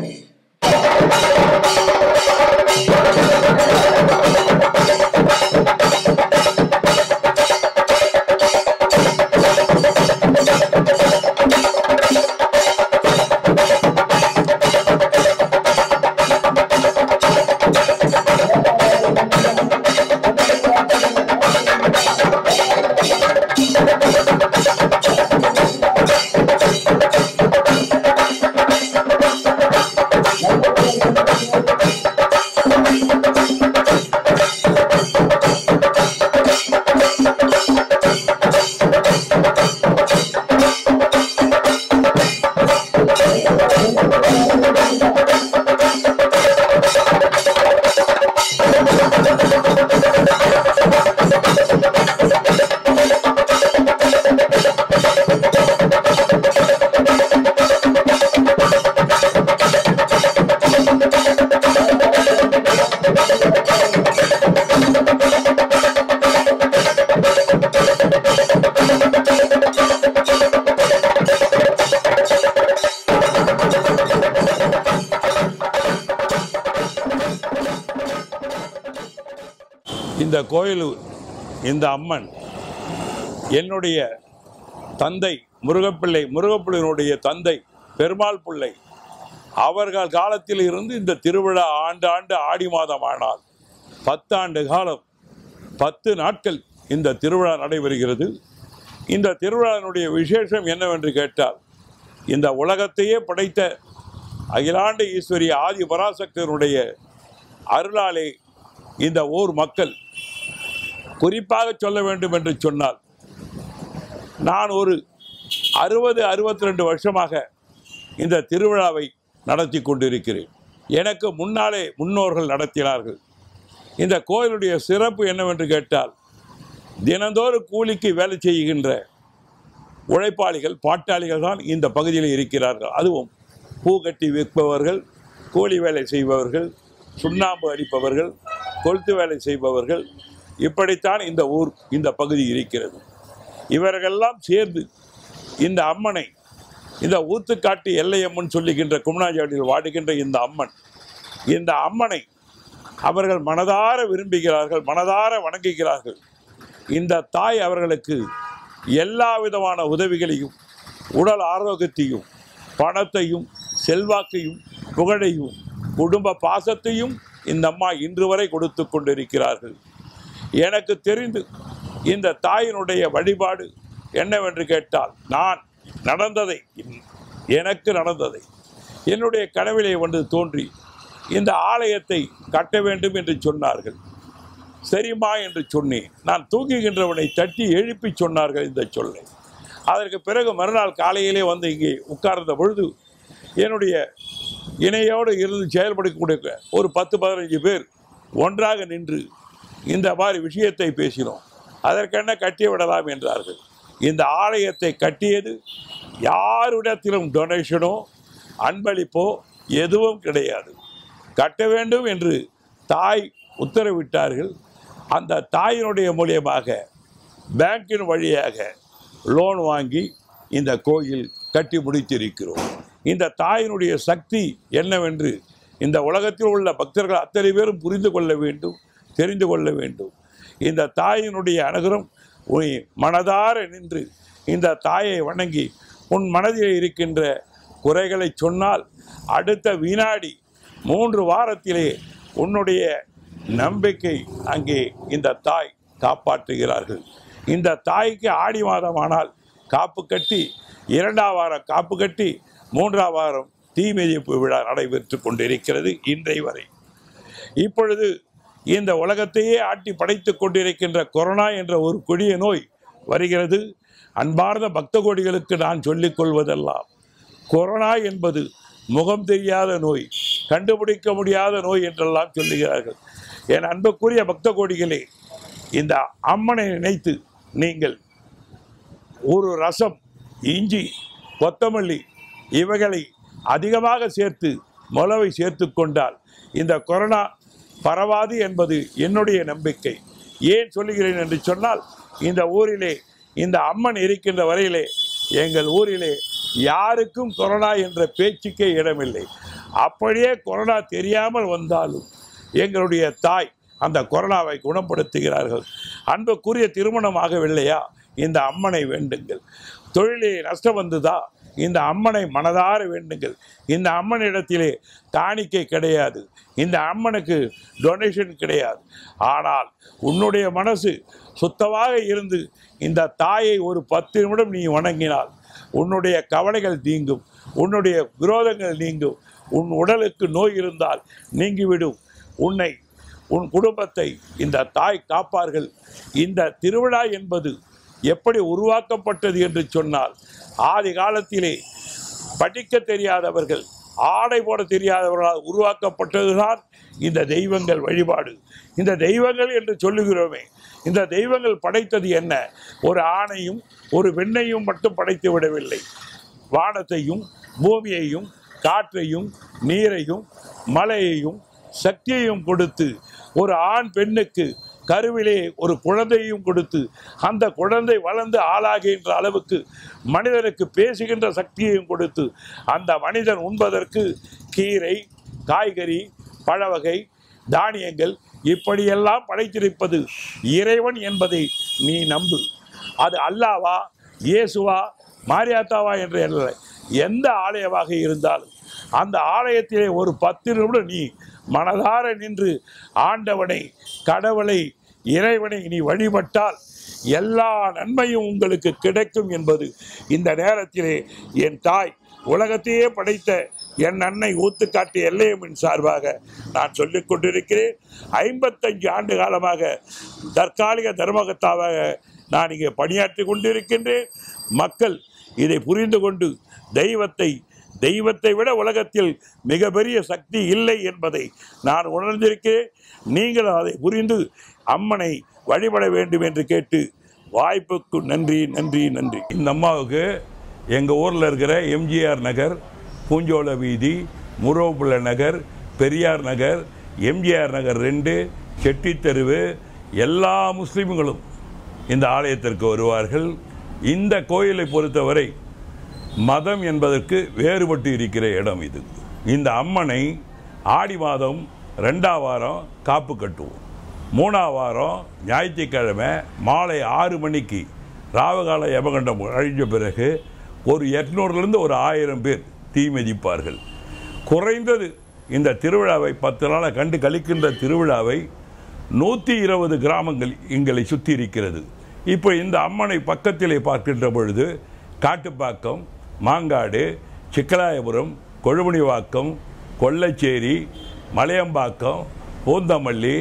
காளி இந்த அம்மன் என்னுடைய தந்தை முருகப்பிள்ளை முருகப்பிள்ளையினுடைய தந்தை பெருமாள் பிள்ளை அவர்கள் காலத்தில் இருந்து இந்த திருவிழா ஆண்டாண்டு ஆடி மாதம் ஆனால் 10 ஆண்டு காலம் 10 நாட்கள் இந்த திருவிழா நடைபெறுகிறது. இந்த திருவிழாவினுடைய விசேஷம் என்னவென்று கேட்டால் இந்த உலகத்தையே படைத்த அகிலாண்ட ஈஸ்வரி ஆதி பராசக்தியினுடைய அருளாலே இந்த ஊர் மக்கள் குறிப்பாக சொல்ல வேண்டும் என்று சொன்னால் நான் ஒரு 60-62 வருஷமாக இந்த திருவிழாவை நடத்தி கொண்டிருக்கிறேன். எனக்கு முன்னாலே முன்னோர்கள் நடத்தினார்கள். இந்த கோயிலுடைய சிறப்பு என்னவென்று கேட்டால் தினந்தோறும் கூலிக்கு வேலை செய்கின்ற உழைப்பாளிகள் பாட்டாளிகள் தான் இந்த பகுதியில் இருக்கிறார்கள். அதுவும் பூ கட்டி விற்பவர்கள், கூலி வேலை செய்பவர்கள், சுண்ணாம்பு அடிப்பவர்கள், கொளுத்து வேலை செய்பவர்கள், இப்படித்தான் இந்த ஊர் இந்த பகுதி இருக்கிறது. இவர்களெல்லாம் சேர்ந்து இந்த அம்மனை இந்த ஊத்துக்காட்டு எல்லையம்மன் சொல்லுகின்ற குமணாஜாடியில் வாடுகின்ற இந்த அம்மனை அவர்கள் மனதார விரும்புகிறார்கள், மனதார வணங்குகிறார்கள். இந்த தாய் அவர்களுக்கு எல்லா விதமான உதவிகளையும் உடல் ஆரோக்கியத்தையும் பணத்தையும் செல்வாக்கையும் புகழையும் குடும்ப பாசத்தையும் இந்த அம்மா இன்று வரை கொடுத்து கொண்டிருக்கிறார்கள். எனக்கு தெரிந்து இந்த தாயினுடைய வழிபாடு என்னவென்று கேட்டால் நான் நடந்ததை எனக்கு நடந்ததை என்னுடைய கனவிலே வந்து தோன்றி இந்த ஆலயத்தை கட்ட வேண்டும் என்று சொன்னார்கள். சரிமா என்று சொன்னேன். நான் தூங்குகின்றவனை தட்டி எழுப்பி சொன்னார்கள் இந்த சொல்லை. அதற்கு பிறகு மறுநாள் காலையிலே வந்து இங்கே உட்கார்ந்த பொழுது என்னுடைய இணையோடு இருந்து செயல்படக்கூடிய ஒரு 10-15 பேர் ஒன்றாக நின்று இந்த மாதிரி விஷயத்தை பேசினோம். அதற்கென்ன கட்டி விடலாம் என்றார்கள். இந்த ஆலயத்தை கட்டியது யாருடத்திலும் டொனேஷனோ அன்பளிப்போ எதுவும் கிடையாது. கட்ட வேண்டும் என்று தாய் உத்தரவிட்டார்கள். அந்த தாயினுடைய மூலியமாக பேங்கின் வழியாக லோன் வாங்கி இந்த கோயில் கட்டி முடித்திருக்கிறோம். இந்த தாயினுடைய சக்தி என்னவென்று இந்த உலகத்தில் உள்ள பக்தர்கள் அத்தனை பேரும் புரிந்து கொள்ள வேண்டும், தெரிந்து கொள்ள வேண்டும். இந்த தாயினுடைய அனுகிரகம் மனதார நின்று இந்த தாயை வணங்கி உன் மனதில் இருக்கின்ற குறைகளை சொன்னால் அடுத்த வினாடி 3 வாரத்திலே உன்னுடைய நம்பிக்கை அங்கே இந்த தாய் காப்பாற்றுகிறார்கள். இந்த தாய்க்கு ஆடி மாதமானால் காப்பு கட்டி 2ஆம் வாரம் காப்பு கட்டி 3ஆம் வாரம் தீ மிதிப்பு விழா நடைபெற்று கொண்டிருக்கிறது இன்றை வரை. இப்பொழுது இந்த உலகத்தையே ஆட்டி படைத்து கொண்டிருக்கின்ற கொரோனா என்ற ஒரு கொடிய நோய் வருகிறது. அன்பார்ந்த பக்த கோடிகளுக்கு நான் சொல்லிக்கொள்வதெல்லாம் கொரோனா என்பது முகம் தெரியாத நோய், கண்டுபிடிக்க முடியாத நோய் என்றெல்லாம் சொல்லுகிறார்கள். என் அன்புக்குரிய பக்த கோடிகளே, இந்த அம்மனை நினைத்து நீங்கள் ஒரு ரசம், இஞ்சி, கொத்தமல்லி இவைகளை அதிகமாக சேர்த்து மொளவை சேர்த்து கொண்டால் இந்த கொரோனா பரவாது என்பது என்னுடைய நம்பிக்கை. ஏன் சொல்லுகிறேன் என்று சொன்னால் இந்த ஊரிலே இந்த அம்மன் இருக்கின்ற வரையிலே எங்கள் ஊரிலே யாருக்கும் கொரோனா என்ற பேச்சுக்கே இடமில்லை. அப்படியே கொரோனா தெரியாமல் வந்தாலும் எங்களுடைய தாய் அந்த கொரோனாவை குணப்படுத்துகிறார்கள். அன்புக்குரிய திருமணம் ஆகவில்லையா? இந்த அம்மனை வேண்டுங்கள். தொழிலில் நஷ்டம் வந்துதா? இந்த அம்மனை மனதார வேண்டுங்கள். இந்த அம்மனிடத்திலே காணிக்கை கிடையாது, இந்த அம்மனுக்கு டொனேஷன் கிடையாது. ஆனால் உன்னுடைய மனசு சுத்தமாக இருந்து இந்த தாயை ஒரு 10 நிமிடம் நீ வணங்கினால் உன்னுடைய கவலைகள் நீங்கும், உன்னுடைய விரோதங்கள் நீங்கும். உன் உடலுக்கு நோய் இருந்தால் நீங்கிவிடும். உன்னை உன் குடும்பத்தை இந்த தாய் காப்பார்கள். இந்த திருவிழா என்பது எப்படி உருவாக்கப்பட்டது என்று சொன்னால், ஆதி காலத்திலே படிக்க தெரியாதவர்கள், ஆடை போட தெரியாதவர்களால் உருவாக்கப்பட்டதுதான் இந்த தெய்வங்கள் வழிபாடு. இந்த தெய்வங்கள் என்று சொல்லுகிறோமே, இந்த தெய்வங்கள் படைத்தது என்ன? ஒரு ஆணையும் ஒரு பெண்ணையும் மட்டும் படைத்து விடவில்லை. வானத்தையும் பூமியையும் காற்றையும் நீரையும் மலையையும் சக்தியையும் கொடுத்து, ஒரு ஆண் பெண்ணுக்கு கருவிலே ஒரு குழந்தையையும் கொடுத்து, அந்த குழந்தை வளர்ந்து ஆளாகின்ற அளவுக்கு மனிதனுக்கு பேசுகின்ற சக்தியையும் கொடுத்து, அந்த மனிதன் உண்பதற்கு கீரை, காய்கறி, பழவகை, தானியங்கள் இப்படியெல்லாம் படைத்திருப்பது இறைவன் என்பதை நீ நம்பு. அது அல்லாஹ்வா, இயேசுவா, மாரியாத்தாவா என்று இல்லை, எந்த ஆலயமாக இருந்தாலும் அந்த ஆலயத்திலே ஒரு 10 நிமிடம் நீ மனதார நின்று ஆண்டவனை, கடவுளை, இறைவனை நீ வழிபட்டால் எல்லா நன்மையும் உங்களுக்கு கிடைக்கும் என்பது இந்த நேரத்திலே என் தாய் உலகத்தையே படைத்த என் அன்னை ஊத்துக்காட்டு எல்லையம்மின் சார்பாக நான் சொல்லிக் கொண்டிருக்கிறேன். 55 ஆண்டு காலமாக தற்காலிக தர்மகர்த்தாவாக நான் இங்கே பணியாற்றி கொண்டிருக்கின்றேன். மக்கள் இதை புரிந்து கொண்டு தெய்வத்தை விட உலகத்தில் மிகப்பெரிய சக்தி இல்லை என்பதை நான் உணர்ந்திருக்கிறேன். நீங்கள் அதை புரிந்து அம்மனை வழிபட வேண்டும் என்று கேட்டு வாய்ப்புக்கு நன்றி, நன்றி, நன்றி. இந்த அம்மாவுக்கு எங்கள் ஊரில் இருக்கிற எம்ஜிஆர் நகர், பூஞ்சோலை வீதி, முரோபுள்ள நகர், பெரியார் நகர், எம்ஜிஆர் நகர் 2, செட்டித்தெருவு எல்லா முஸ்லீம்களும் இந்த ஆலயத்திற்கு வருவார்கள். இந்த கோயிலை பொறுத்தவரை மதம் என்பதற்கு வேறுபட்டு இருக்கிற இடம் இது. இந்த அம்மனை ஆடி மாதம் 2ஆம் வாரம் காப்பு கட்டுவோம். 3ஆம் வாரம் ஞாயிற்றுக்கிழமை மாலை 6 மணிக்கு ராவகால யமகண்டம் அழிஞ்ச பிறகு ஒரு 800லேருந்து 1000 பேர் தீ மிதிப்பார்கள். குறைந்தது இந்த திருவிழாவை 10 நாளாக கண்டு கழிக்கின்ற திருவிழாவை 120 கிராமங்கள் எங்களை சுற்றி இருக்கிறது. இப்போ இந்த அம்மனை பக்கத்திலே பார்க்கின்ற பொழுது காட்டுப்பாக்கம், மாங்காடு, சிக்கலாயபுரம், கொழுமணிவாக்கம், கொள்ளச்சேரி, மலையம்பாக்கம், பூந்தமல்லி,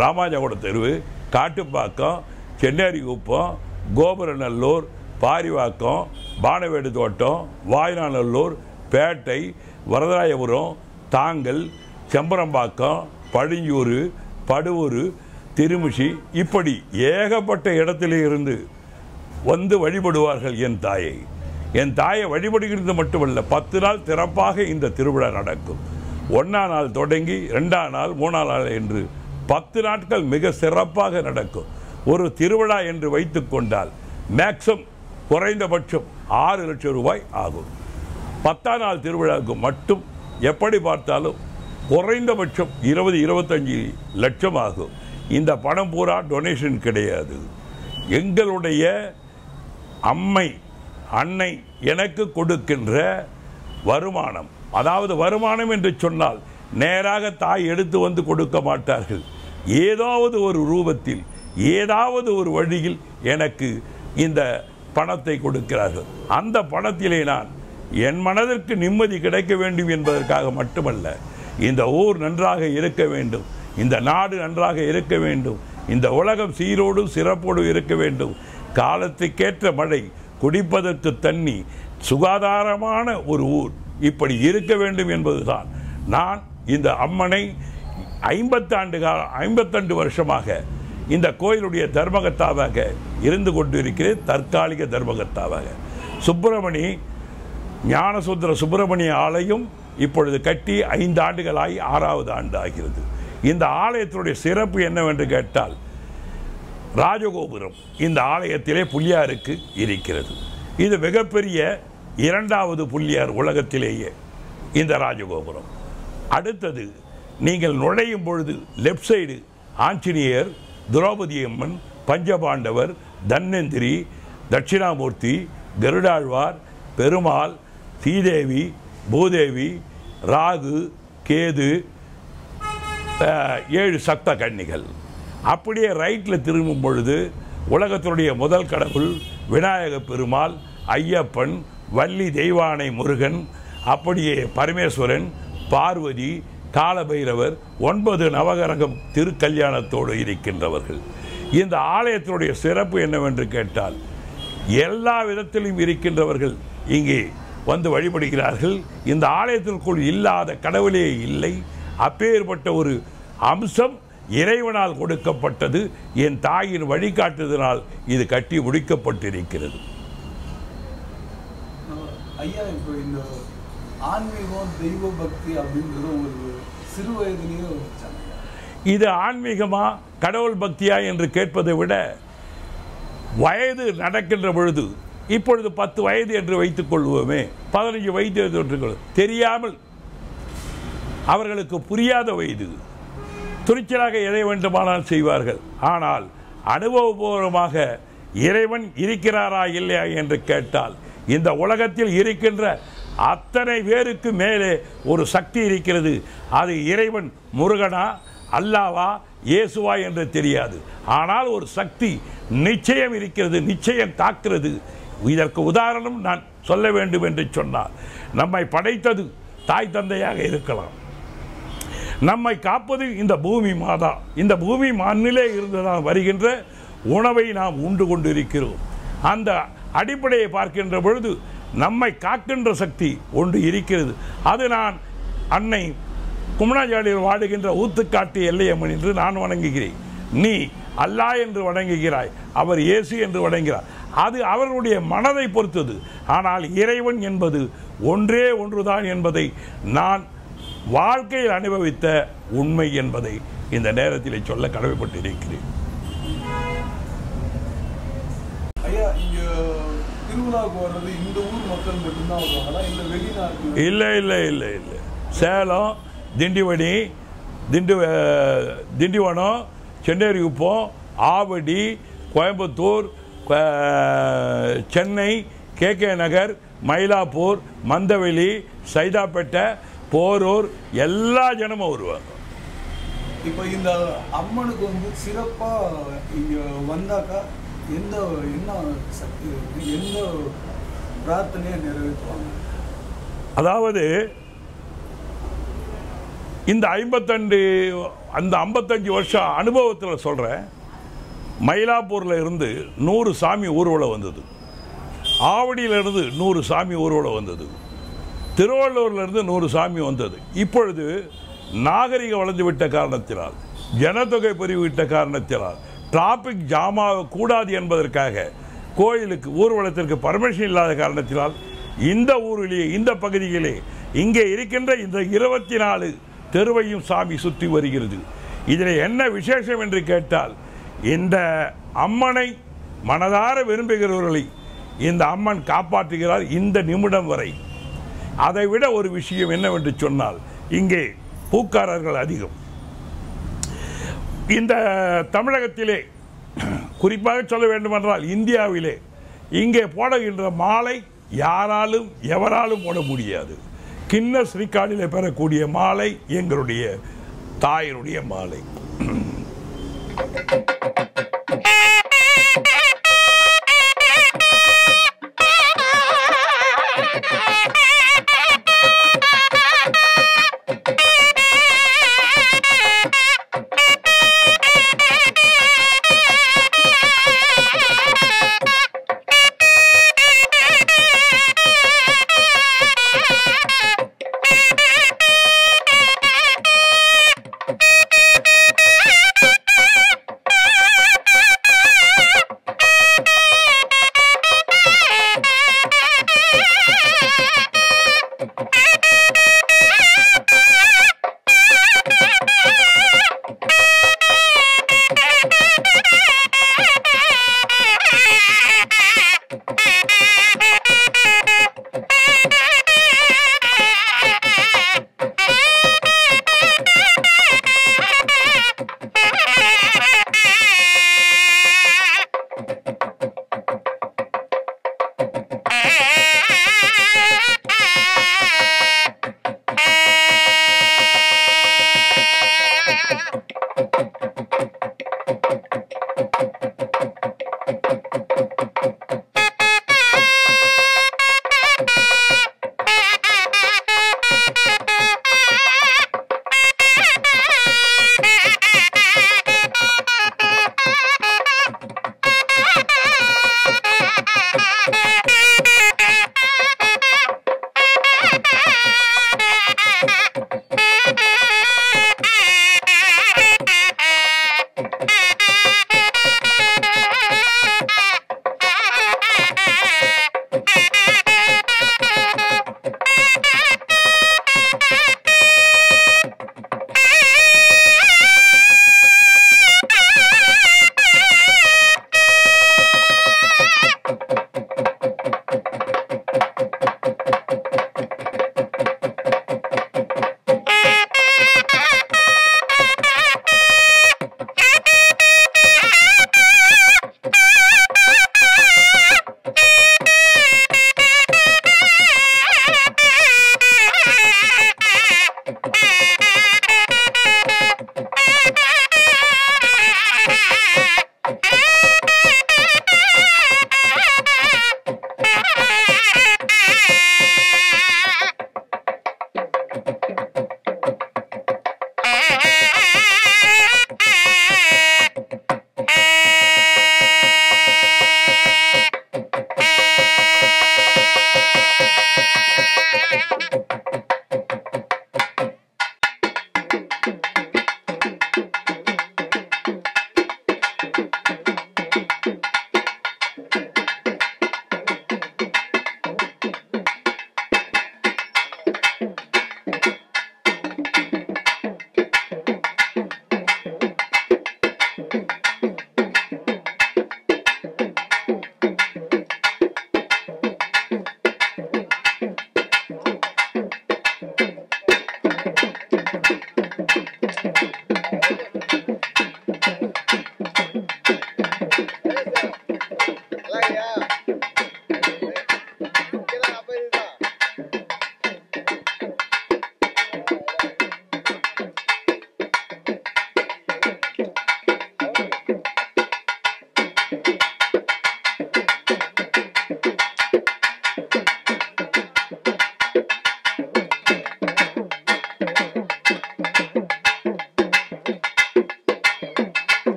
ராமாஜகுட தெருவு, காட்டுப்பாக்கம், சென்னேரிகுப்பம், கோபுரநல்லூர், பாரிவாக்கம், பானவேடு தோட்டம், வாய்நாநல்லூர், பேட்டை, வரதராயபுரம், தாங்கல், செம்பரம்பாக்கம், பழிஞ்சூர், படுவூர், திருமிஷி இப்படி ஏகப்பட்ட இடத்திலே இருந்து வந்து வழிபடுவார்கள் என் தாயை. என் தாயை வழிபடுகிறது மட்டுமல்ல, 10 நாள் சிறப்பாக இந்த திருவிழா நடக்கும். 1ஆம் நாள் தொடங்கி 2ஆம் நாள், 3ஆம் நாள் என்று 10 நாட்கள் மிக சிறப்பாக நடக்கும். ஒரு திருவிழா என்று வைத்து கொண்டால் மேக்ஸிமம் குறைந்தபட்சம் 6 லட்சம் ரூபாய் ஆகும். 10ஆம் நாள் திருவிழாவுக்கு மட்டும் எப்படி பார்த்தாலும் குறைந்தபட்சம் 20-25 லட்சம் ஆகும். இந்த பணம் பூரா டொனேஷன் கிடையாது. எங்களுடைய அம்மை அன்னை எனக்கு கொடுக்கின்ற வருமானம், அதாவது வருமானம் என்று சொன்னால் நேராக தாய் எடுத்து வந்து கொடுக்க மாட்டார்கள். ஏதாவது ஒரு ரூபத்தில், ஏதாவது ஒரு வழியில் எனக்கு இந்த பணத்தை கொடுக்கிறார்கள். அந்த பணத்திலே நான் என் மனதிற்கு நிம்மதி கிடைக்க வேண்டும் என்பதற்காக மட்டுமல்ல, இந்த ஊர் நன்றாக இருக்க வேண்டும், இந்த நாடு நன்றாக இருக்க வேண்டும், இந்த உலகம் சீரோடும் சிறப்போடும் இருக்க வேண்டும். காலத்துக்கேற்ற மழை, குடிப்பதற்கு தண்ணி, சுகாதாரமான ஒரு ஊர் இப்படி இருக்க வேண்டும் என்பதுதான் நான் இந்த அம்மனை 52 வருஷமாக இந்த கோயிலுடைய தர்மகர்த்தாவாக இருந்து கொண்டிருக்கிறேன். தற்காலிக தர்மகர்த்தாவாக சுப்பிரமணி ஞானசுந்தர சுப்பிரமணிய ஆலயம் இப்பொழுது கட்டி 5 ஆண்டுகளாகி 6ஆவது ஆண்டு ஆகிறது. இந்த ஆலயத்தினுடைய சிறப்பு என்னவென்று கேட்டால், ராஜகோபுரம் இந்த ஆலயத்திலே புள்ளியாருக்கு இருக்கிறது. இது மிகப்பெரிய 2வது புள்ளியார் உலகத்திலேயே இந்த ராஜகோபுரம். அடுத்து நீங்கள் நுழையும் பொழுது லெஃப்ட் சைடு ஆஞ்சநேயர், திரௌபதி அம்மன், பஞ்சபாண்டவர், தன்வந்திரி, தட்சிணாமூர்த்தி, கருடாழ்வார், பெருமாள், சீதேவி, பூதேவி, ராகு, கேது, 7 சக்த கன்னிகள். அப்படியே ரைட்டில் திரும்பும் பொழுது உலகத்துடைய முதல் கடவுள் விநாயக பெருமாள், ஐயப்பன், வள்ளி தெய்வானை முருகன், அப்படியே பரமேஸ்வரன், பார்வதி, காலபைரவர், 9 நவகரகம் திருக்கல்யாணத்தோடு இருக்கின்றவர்கள். இந்த ஆலயத்தினுடைய சிறப்பு என்னவென்று கேட்டால், எல்லா விதத்திலும் இருக்கின்றவர்கள் இங்கே வந்து வழிபடுகிறார்கள். இந்த ஆலயத்திற்குள் இல்லாத கடவுளே இல்லை. அப்பேற்பட்ட ஒரு அம்சம் இறைவனால் கொடுக்கப்பட்டது. என் தாயின் வழிகாட்டுதலால் இது கட்டி முடிக்கப்பட்டிருக்கிறது. ஐயா, இப்போ இந்த ஆன்மீகம், தெய்வ பக்தி அப்படின்றது உங்களுக்கு சிறு வயதிலேயே வந்துச்சாங்க. இது ஆன்மீகமா கடவுள் பக்தியா என்று கேட்பதை விட, வயது நடக்கின்ற பொழுது, இப்பொழுது 10 வயது என்று வைத்துக் கொள்வோமே, 15 வயது என்று தெரியாமல் அவர்களுக்கு புரியாத வயது, துணிச்சலாக எதை வேண்டுமானால் செய்வார்கள். ஆனால் அனுபவபூர்வமாக இறைவன் இருக்கிறாரா இல்லையா என்று கேட்டால், இந்த உலகத்தில் இருக்கின்ற அத்தனை பேருக்கு மேலே ஒரு சக்தி இருக்கிறது. அது இறைவன் முருகனா, அல்லாவா, இயேசுவா என்று தெரியாது. ஆனால் ஒரு சக்தி நிச்சயம் இருக்கிறது, நிச்சயம் தாக்கிறது. இதற்கு உதாரணம் நான் சொல்ல வேண்டும் என்று சொன்னால், நம்மை படைத்தது தாய் தந்தையாக இருக்கலாம். நம்மை காப்பது இந்த பூமி மாதா. இந்த பூமி மண்ணிலே இருந்துதான் வருகின்ற உணவை நாம் உண்டு கொண்டு இருக்கிறோம். அந்த அடிப்படையை பார்க்கின்ற பொழுது நம்மை காக்கின்ற சக்தி ஒன்று இருக்கிறது. அது நான் அன்னை குமணாஜாடியில் வாடுகின்ற ஊத்துக்காட்டு எல்லையம்மன் என்று நான் வணங்குகிறேன். நீ அல்லா என்று வணங்குகிறாய், அவர் இயேசு என்று வணங்குகிறார். அது அவர்களுடைய மனதை பொறுத்தது. ஆனால் இறைவன் என்பது ஒன்றே ஒன்றுதான் என்பதை நான் வாழ்க்கையில் அனுபவித்த உண்மை என்பதை இந்த நேரத்தில் சொல்ல கடமைப்பட்டிருக்கிறேன். இல்லை இல்லை இல்லை இல்லை சேலம், திண்டிவனம், சென்னையரிகுப்பம், ஆவடி, கோயம்புத்தூர், சென்னை, கேகே நகர், மயிலாப்பூர், மந்தவெளி, சைதாப்பேட்டை, போரூர், எல்லா ஜனமும் வருவாங்க. இப்போ இந்த அம்மனுக்கு வந்து சிறப்பாக இங்கே வந்தாக்கா எந்த என்ன சக்தி, எந்த பிரார்த்தனையை நிறைவேற்றுவாங்க? அதாவது இந்த 55 வருஷம் அனுபவத்தில் சொல்கிறேன். மயிலாப்பூரில் இருந்து 100 சாமி ஊர்வலம் வந்தது. ஆவடியிலிருந்து 100 சாமி ஊர்வலம் வந்தது. திருவள்ளூர்லேருந்து 100 சாமி வந்தது. இப்பொழுது நாகரிகம் வளர்ந்துவிட்ட காரணத்தினால், ஜனத்தொகை பெருகிவிட்ட காரணத்தினால், டிராபிக் ஜாமாக கூடாது என்பதற்காக கோயிலுக்கு ஊர்வலத்திற்கு பர்மிஷன் இல்லாத காரணத்தினால், இந்த ஊரிலேயே, இந்த பகுதியிலே, இங்கே இருக்கின்ற இந்த 24 தெருவையும் சாமி சுற்றி வருகிறது. இதில் என்ன விசேஷம் என்று கேட்டால், இந்த அம்மனை மனதார விரும்புகிறவர்களை இந்த அம்மன் காப்பாற்றுகிறார் இந்த நிமிடம் வரை. அதைவிட ஒரு விஷயம் என்னவென்று சொன்னால், இங்கே பூக்காரர்கள் அதிகம். இந்த தமிழகத்திலே, குறிப்பாக சொல்ல வேண்டுமென்றால் இந்தியாவிலே, இங்கே போடுகின்ற மாலை யாராலும் எவராலும் போட முடியாது. கின்னஸ் ரிகார்டிலே பெறக்கூடிய மாலை எங்களுடைய தாயினுடைய மாலை.